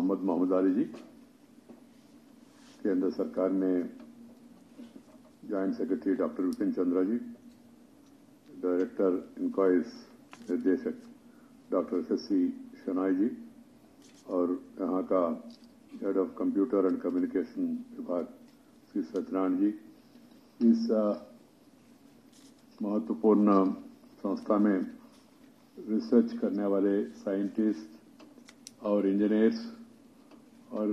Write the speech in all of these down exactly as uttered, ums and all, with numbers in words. अहमद मोहम्मद अली जी केंद्र सरकार में joint secretary doctor Rukin Chandra ji, director INCOIS निर्देशक doctor S S C Shenoi ji और यहाँ का head of computer and communication विभाग श्री सत्यनारायण जी, इस महत्वपूर्ण संस्था में रिसर्च करने वाले साइंटिस्ट और इंजीनियर्स और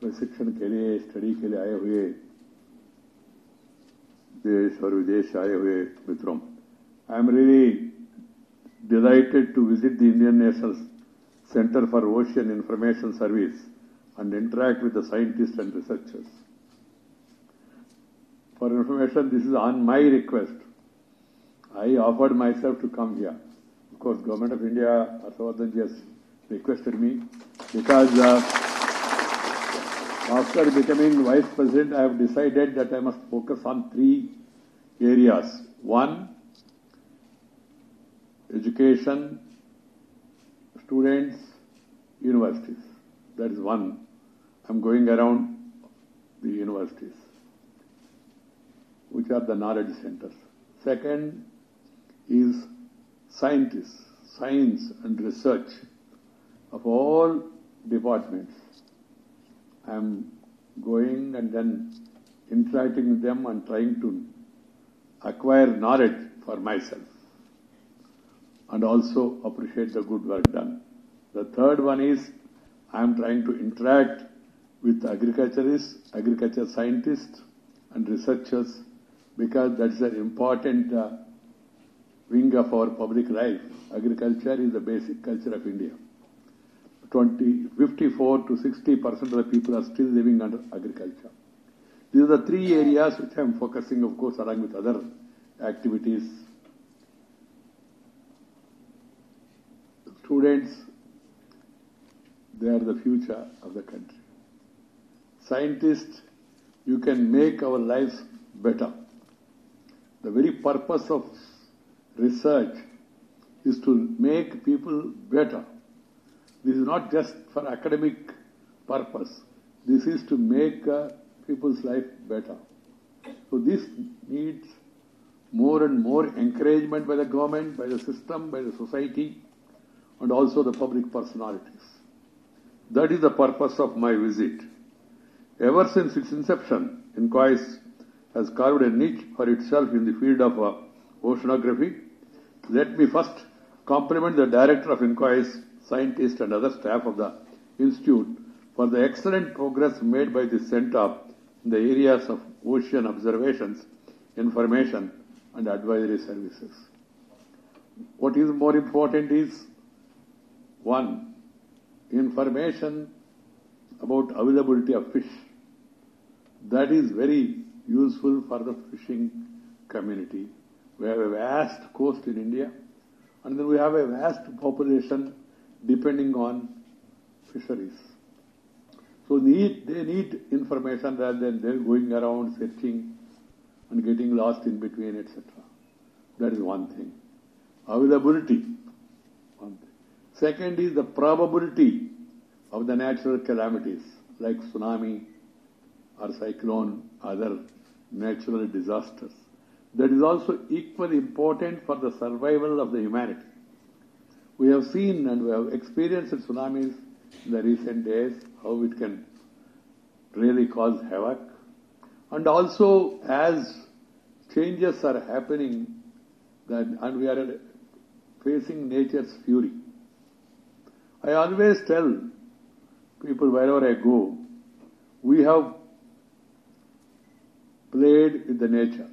प्रशिक्षण के लिए, स्टडी के लिए आए हुए देश और विदेश आए हुए मित्रों, I am really delighted to visit the Indian National Center for Ocean Information Service and interact with the scientists and researchers. For information, this is on my request. I offered myself to come here. Of course, Government of India, Arsavadhan ji, has requested me because uh, after becoming Vice President, I have decided that I must focus on three areas. One, education, students, universities. That is one. I'm going around the universities, which are the knowledge centers. Second is scientists, science and research of all departments. I'm going and then interacting with them and trying to acquire knowledge for myself, and also appreciate the good work done. The third one is I am trying to interact with agriculturists, agriculture scientists and researchers, because that's an important uh, wing of our public life. Agriculture is the basic culture of India. fifty-four to sixty percent of the people are still living under agriculture. These are the three areas which I am focusing, of course, along with other activities. Students, they are the future of the country. Scientists, you can make our lives better. The very purpose of research is to make people better. This is not just for academic purpose. This is to make uh, people's life better. So this needs more and more encouragement by the government, by the system, by the society, and also the public personalities. That is the purpose of my visit. Ever since its inception, INCOIS has carved a niche for itself in the field of uh, oceanography. Let me first compliment the director of INCOIS, scientists and other staff of the institute for the excellent progress made by this center in the areas of ocean observations, information and advisory services. What is more important is, one, information about availability of fish. That is very useful for the fishing community. We have a vast coast in India, and then we have a vast population depending on fisheries. So need, they need information rather than they're going around searching and getting lost in between, et cetera. That is one thing. Availability. One thing. Second is the probability of the natural calamities like tsunami or cyclone, other natural disasters. That is also equally important for the survival of the humanity. We have seen and we have experienced tsunamis in the recent days, how it can really cause havoc. And also as changes are happening that, and we are facing nature's fury. I always tell people wherever I go, we have played with the nature,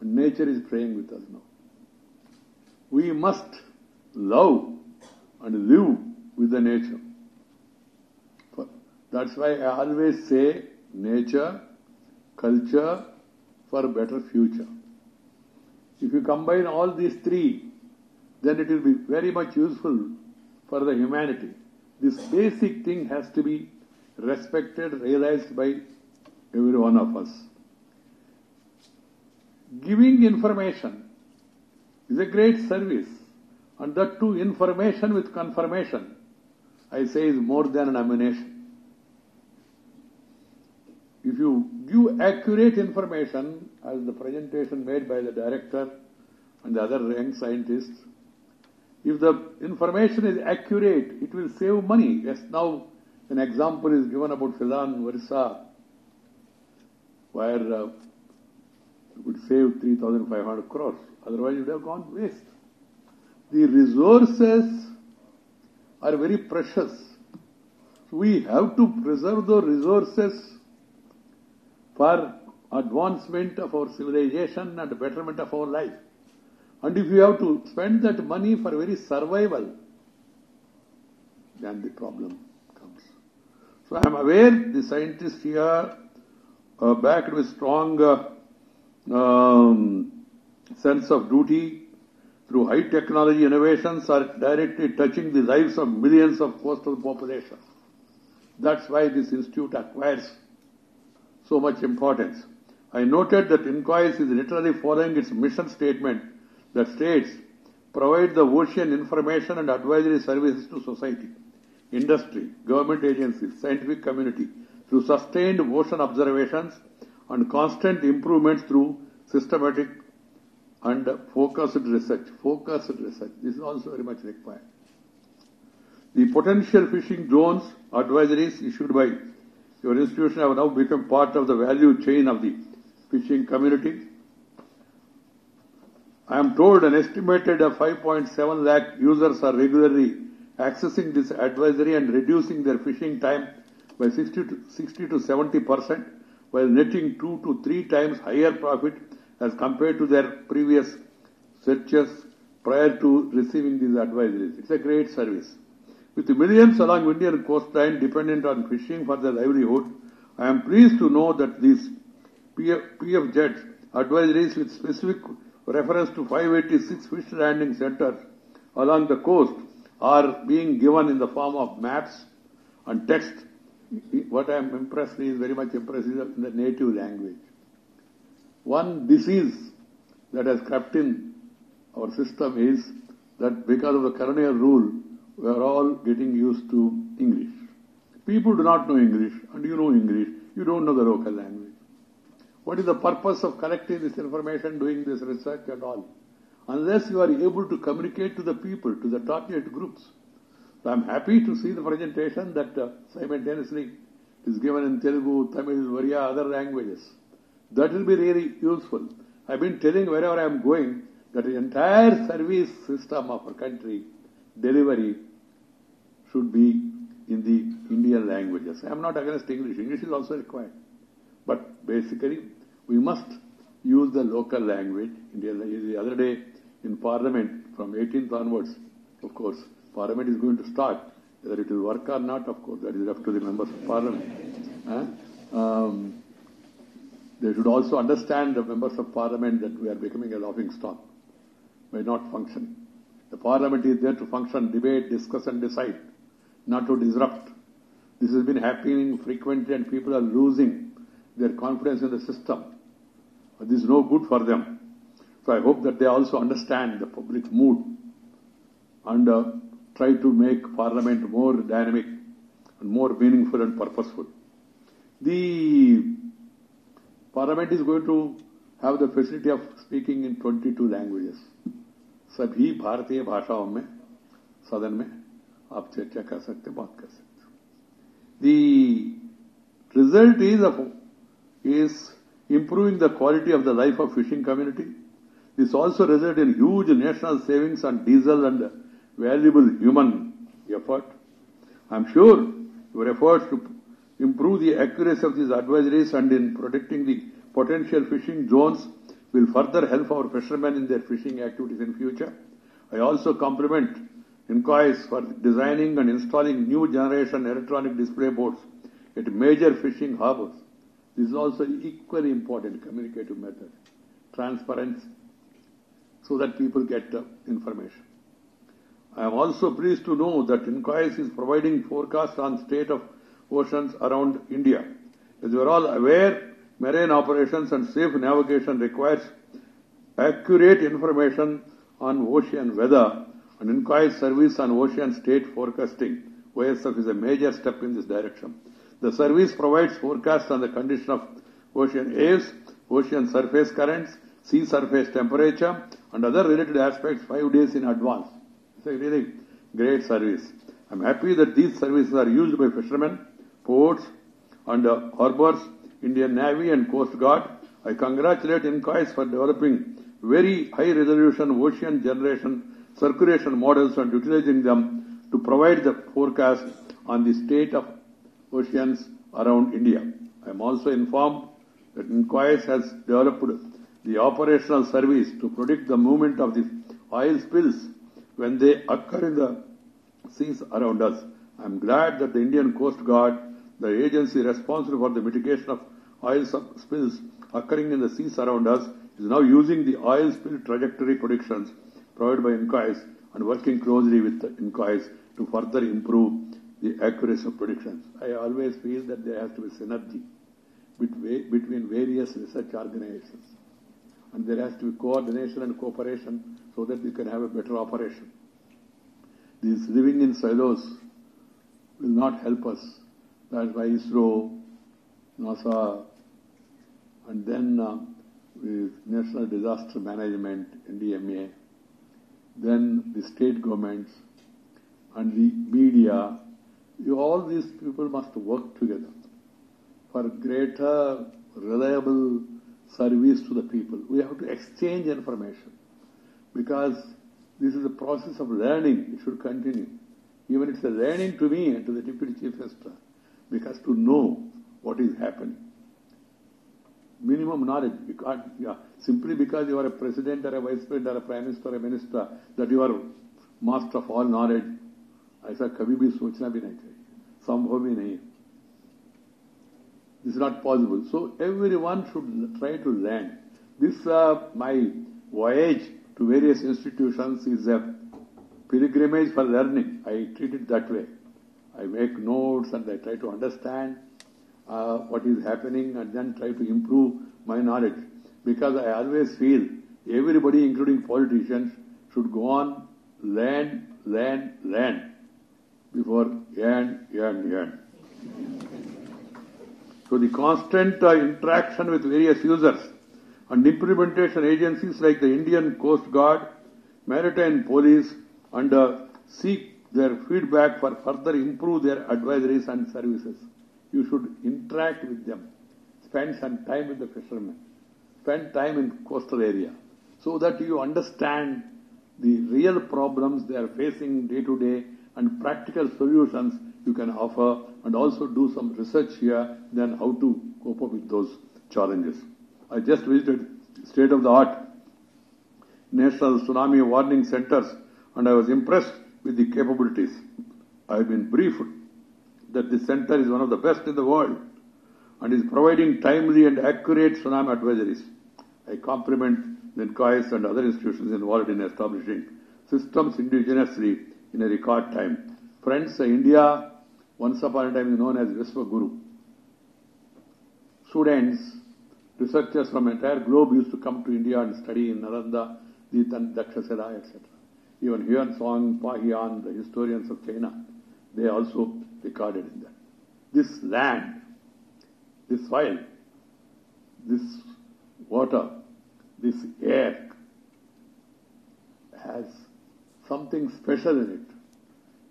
and nature is playing with us now. We must love and live with the nature. That's why I always say nature, culture for a better future. If you combine all these three, then it will be very much useful for the humanity. This basic thing has to be respected, realized by every one of us. Giving information is a great service, and that too information with confirmation. I say, is more than a nomination. If you give accurate information, as the presentation made by the director and the other young scientists, if the information is accurate, it will save money. Yes, now an example is given about Fidan Varsha, where uh, it would save three thousand five hundred crores. Otherwise, it would have gone waste. The resources are very precious. So we have to preserve the resources for advancement of our civilization and betterment of our life. And if you have to spend that money for very survival, then the problem comes. So I am aware the scientists here, uh, backed with strong uh, um, sense of duty, through high technology innovations are directly touching the lives of millions of coastal population. That's why this institute acquires so much importance. I noted that INCOIS is literally following its mission statement that states, provide the ocean information and advisory services to society, industry, government agencies, scientific community, through sustained ocean observations and constant improvements through systematic and focused research. Focused research. This is also very much required. The potential fishing zones advisories issued by your institution have now become part of the value chain of the fishing community. I am told an estimated five point seven lakh users are regularly accessing this advisory and reducing their fishing time by sixty to seventy percent, while netting two to three times higher profit as compared to their previous searches prior to receiving these advisories. It's a great service. With millions along Indian coastline dependent on fishing for their livelihood, I am pleased to know that these P F Z advisories with specific reference to five eighty-six fish landing centers along the coast are being given in the form of maps and text. What I am impressed is very much impressed is in the native language. One disease that has crept in our system is that because of the colonial rule, we are all getting used to English. People do not know English, and you know English. You don't know the local language. What is the purpose of collecting this information, doing this research and all? Unless you are able to communicate to the people, to the target groups. So I am happy to see the presentation that uh, simultaneously is given in Telugu, Tamil, Oriya, other languages. That will be really useful. I've been telling wherever I'm going that the entire service system of our country, delivery, should be in the Indian languages. I'm not against English. English is also required. But basically, we must use the local language. The other day in Parliament, from eighteenth onwards, of course, Parliament is going to start. Whether it will work or not, of course, that is up to the members of Parliament. Huh? Um, They should also understand, the members of Parliament, that we are becoming a laughing stock by not functioning. The Parliament is there to function, debate, discuss and decide, not to disrupt. This has been happening frequently and people are losing their confidence in the system. But this is no good for them. So I hope that they also understand the public mood and uh, try to make Parliament more dynamic and more meaningful and purposeful. The Parliament is going to have the facility of speaking in twenty-two languages. सभी भारतीय भाषाओं में सदन में आप चर्चा कर सकते बात कर सकते. The result is of is improving the quality of the life of fishing community. This also resulted in huge national savings on diesel and valuable human effort. I am sure your efforts to improve the accuracy of these advisories and in protecting the potential fishing zones will further help our fishermen in their fishing activities in future. I also compliment INCOIS for designing and installing new generation electronic display boards at major fishing harbors. This is also equally important communicative method, transparency, so that people get the information. I am also pleased to know that INCOIS is providing forecasts on state of oceans around India. As we are all aware, marine operations and safe navigation requires accurate information on ocean weather and INCOIS service on ocean state forecasting O S F is a major step in this direction. The service provides forecasts on the condition of ocean waves, ocean surface currents, sea surface temperature, and other related aspects five days in advance. It's a really great service. I'm happy that these services are used by fishermen, ports, and uh, harbours, Indian Navy and Coast Guard. I congratulate INCOIS for developing very high-resolution ocean generation circulation models and utilizing them to provide the forecast on the state of oceans around India. I am also informed that INCOIS has developed the operational service to predict the movement of the oil spills when they occur in the seas around us. I am glad that the Indian Coast Guard, the agency responsible for the mitigation of oil spills occurring in the seas around us, is now using the oil spill trajectory predictions provided by INCOIS and working closely with INCOIS to further improve the accuracy of predictions. I always feel that there has to be synergy between various research organizations, and there has to be coordination and cooperation so that we can have a better operation. These living in silos will not help us. That's why ISRO, NASA, and then uh, with National Disaster Management, N D M A, then the state governments and the media, you, all these people must work together for greater reliable service to the people. We have to exchange information because this is a process of learning. It should continue. Even it's a learning to me and to the Deputy Chief Minister, because to know what is happening. Minimum knowledge. You can't, yeah, simply because you are a president or a vice president or a prime minister or a minister, that you are master of all knowledge. Aisa kabhi bhi sochna bhi nahi chahiye. Sambhav bhi nahi. This is not possible. So everyone should try to learn. This, uh, my voyage to various institutions is a pilgrimage for learning. I treat it that way. I make notes and I try to understand uh, what is happening and then try to improve my knowledge. Because I always feel everybody, including politicians, should go on, learn, learn, learn, before yearn, yearn, yearn. So the constant uh, interaction with various users and implementation agencies like the Indian Coast Guard, Maritime Police, and uh, seek their feedback for further improve their advisories and services. You should interact with them. Spend some time with the fishermen. Spend time in coastal area so that you understand the real problems they are facing day to day and practical solutions you can offer, and also do some research here then how to cope up with those challenges. I just visited state-of-the-art National Tsunami Warning Centers and I was impressed with the capabilities. I have been briefed that this center is one of the best in the world and is providing timely and accurate tsunami advisories. I compliment the INCOIS and other institutions involved in establishing systems indigenously in a record time. Friends, India, once upon a time, is known as Vishwa Guru. Students, researchers from the entire globe used to come to India and study in Naranda, Deetan, Daksha, et cetera. Even Huyansong, Pahiyan, the historians of China, they also recorded in that. This land, this soil, this water, this air has something special in it.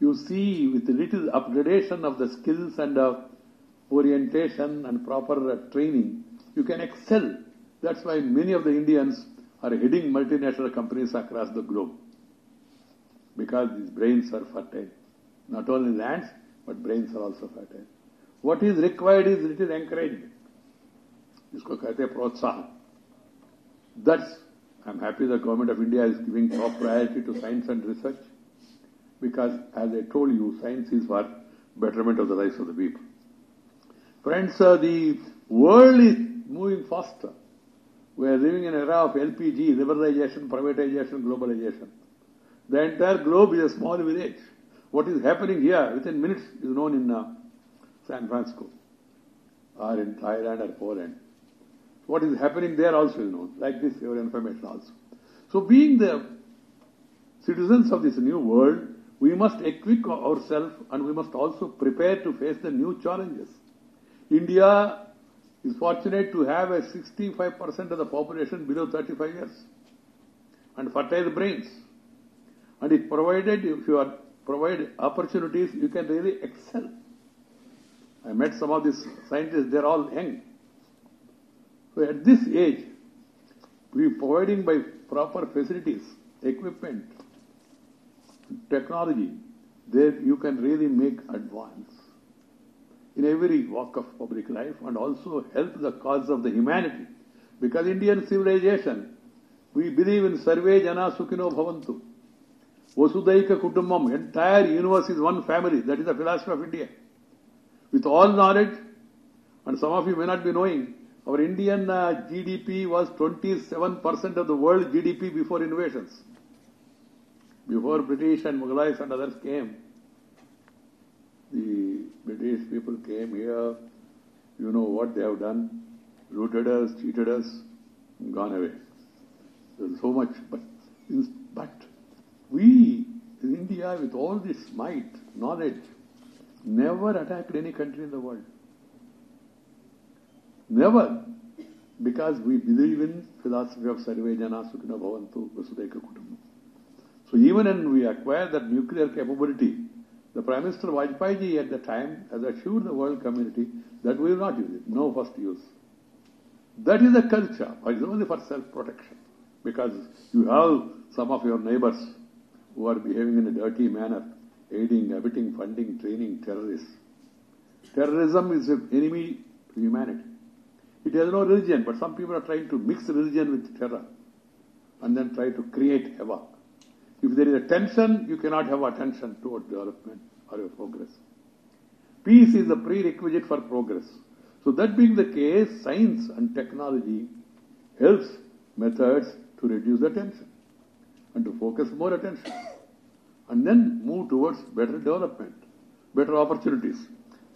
You see, with little upgradation of the skills and uh, orientation and proper uh, training, you can excel. That's why many of the Indians are heading multinational companies across the globe, because these brains are fertile. Not only lands, but brains are also fertile. What is required is little encouragement. Isko kehte protsahan. That's, I'm happy the Government of India is giving top priority to science and research, because as I told you, science is for betterment of the lives of the people. Friends, uh, the world is moving faster. We are living in an era of L P G, liberalization, privatization, globalization. The entire globe is a small village. What is happening here within minutes is known in uh, San Francisco or in Thailand or Poland. What is happening there also is known. Like this, your information also. So being the citizens of this new world, We must equip ourselves and we must also prepare to face the new challenges. India is fortunate to have a sixty-five percent of the population below thirty-five years and fertile brains. And if provided, if you are provide opportunities, you can really excel. I met some of these scientists, they're all young. So at this age, we providing by proper facilities, equipment, technology, there you can really make advance in every walk of public life and also help the cause of the humanity. Because Indian civilization, we believe in Sarve Jana Sukhino Bhavantu. Vasudaika Kutumbam, entire universe is one family. That is the philosophy of India. With all knowledge, and some of you may not be knowing, our Indian uh, G D P was twenty-seven percent of the world G D P before invasions. Before British and Mughals and others came, the British people came here, you know what they have done, looted us, cheated us, and gone away. There's so much, but, but we, in India, with all this might, knowledge, never attacked any country in the world. Never. Because we believe in philosophy of Sarve Jana Sukhino Bhavantu Vasudhaiva Kutumbam. So even when we acquire that nuclear capability, the Prime Minister Vajpayee Ji at the time has assured the world community that we will not use it. No first use. That is a culture. It is only for self-protection. Because you have some of your neighbors who are behaving in a dirty manner, aiding, abetting, funding, training terrorists. Terrorism is an enemy to humanity. It has no religion, but some people are trying to mix religion with terror and then try to create havoc. If there is a tension, you cannot have attention toward development or your progress. Peace is a prerequisite for progress. So that being the case, science and technology helps methods to reduce the tension and to focus more attention and then move towards better development, better opportunities.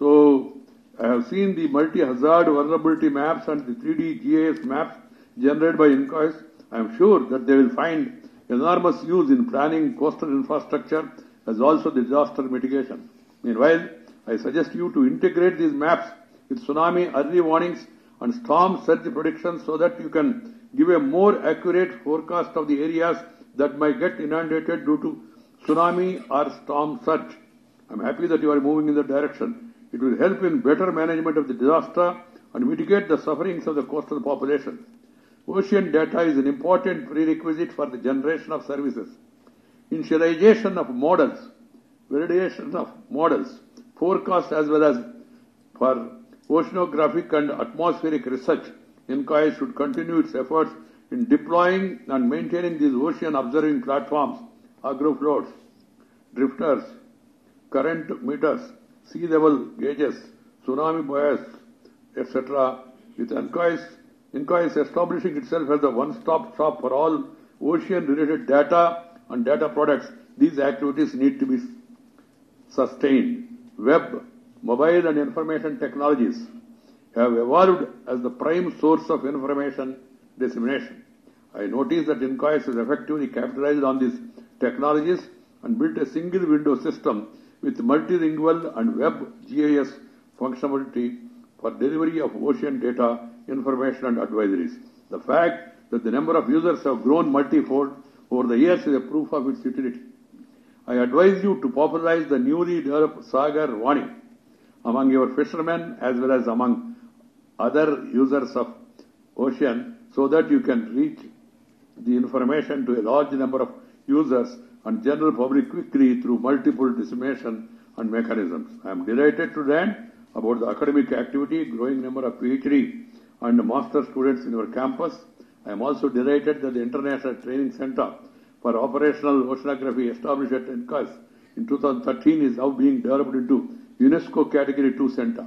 So I have seen the multi-hazard vulnerability maps and the three D G I S maps generated by INCOIS. I am sure that they will find enormous use in planning coastal infrastructure as also disaster mitigation. Meanwhile, I suggest you to integrate these maps with tsunami early warnings and storm surge predictions so that you can give a more accurate forecast of the areas that might get inundated due to tsunami or storm surge. I am happy that you are moving in that direction. It will help in better management of the disaster and mitigate the sufferings of the coastal population. Ocean data is an important prerequisite for the generation of services. Initialization of models, validation of models, forecast as well as for oceanographic and atmospheric research. INCOIS should continue its efforts in deploying and maintaining these ocean observing platforms, agrofloats, drifters, current meters, sea level gauges, tsunami buoys, et cetera. With INCOIS, INCOIS establishing itself as a one-stop shop for all ocean-related data and data products, these activities need to be sustained. Web, mobile and information technologies have evolved as the prime source of information dissemination. I notice that INCOIS has effectively capitalized on these technologies and built a single window system with multilingual and web G I S functionality for delivery of ocean data, information and advisories. The fact that the number of users have grown multifold over the years is a proof of its utility. I advise you to popularize the newly developed Sagar warning among your fishermen as well as among other users of ocean so that you can reach the information to a large number of users and general public quickly through multiple dissemination and mechanisms. I am delighted to learn about the academic activity, growing number of PhD and master students in our campus. I am also delighted that the International Training Center for Operational Oceanography established at INCOIS in two thousand thirteen is now being developed into UNESCO Category two Center.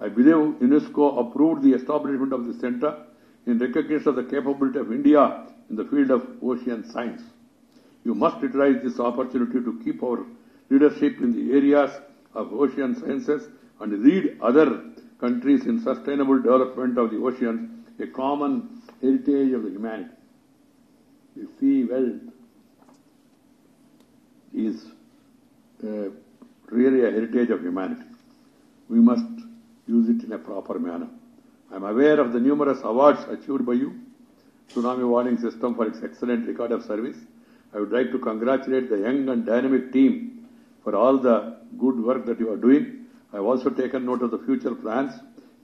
I believe UNESCO approved the establishment of this center in recognition of the capability of India in the field of ocean science. You must utilize this opportunity to keep our leadership in the areas of ocean sciences and lead other countries in sustainable development of the ocean, a common heritage of the humanity. The sea wealth is uh, really a heritage of humanity. We must use it in a proper manner. I am aware of the numerous awards achieved by you, Tsunami Warning System, for its excellent record of service. I would like to congratulate the young and dynamic team for all the good work that you are doing. I have also taken note of the future plans,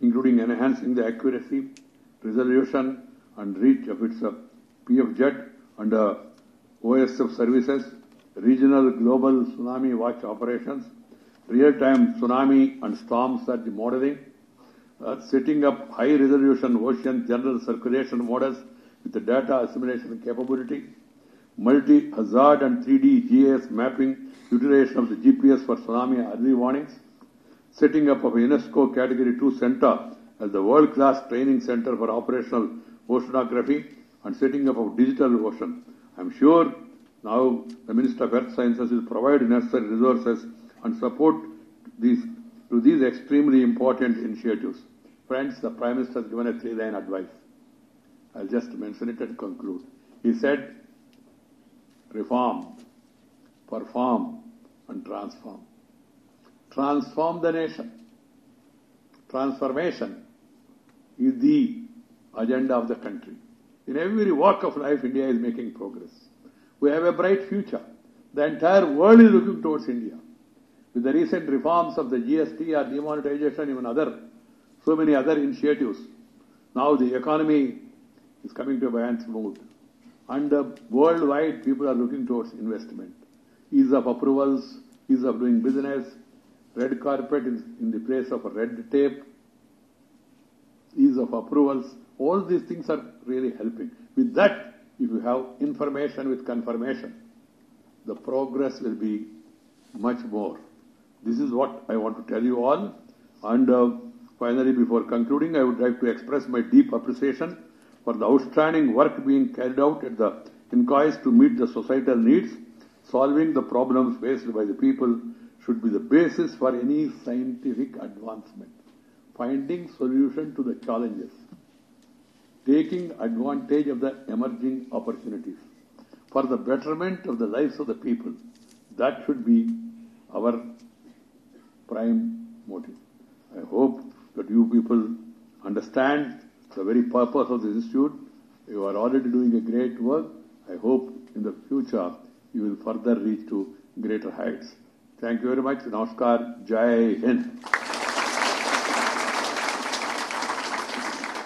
including enhancing the accuracy, resolution and reach of its uh, P F Z and uh, O S F services, regional global tsunami watch operations, real-time tsunami and storm surge modeling, uh, setting up high-resolution ocean general circulation models with the data assimilation capability, multi-hazard and three D G I S mapping, utilization of the G P S for tsunami early warnings, setting up of UNESCO Category two Center as the world-class training center for operational oceanography, and setting up of digital ocean. I am sure now the Minister of Earth Sciences will provide necessary resources and support these, to these extremely important initiatives. Friends, the Prime Minister has given a three-line advice. I will just mention it and conclude. He said, reform, perform and transform. Transform the nation. Transformation is the agenda of the country. In every walk of life, India is making progress. We have a bright future. The entire world is looking towards India. With the recent reforms of the G S T or demonetization, even other, so many other initiatives, now the economy is coming to a balanced mode. And uh, worldwide, people are looking towards investment. Ease of approvals, ease of doing business, red carpet in, in the place of red tape, ease of approvals. All these things are really helping. With that, if you have information with confirmation, the progress will be much more. This is what I want to tell you all. And uh, finally, before concluding, I would like to express my deep appreciation for the outstanding work being carried out at the INCOIS to meet the societal needs. Solving the problems faced by the people should be the basis for any scientific advancement. Finding solution to the challenges. Taking advantage of the emerging opportunities for the betterment of the lives of the people. That should be our prime motive. I hope that you people understand the very purpose of the institute. You are already doing a great work. I hope in the future you will further reach to greater heights. Thank you very much. Namaskar. Jai Hind.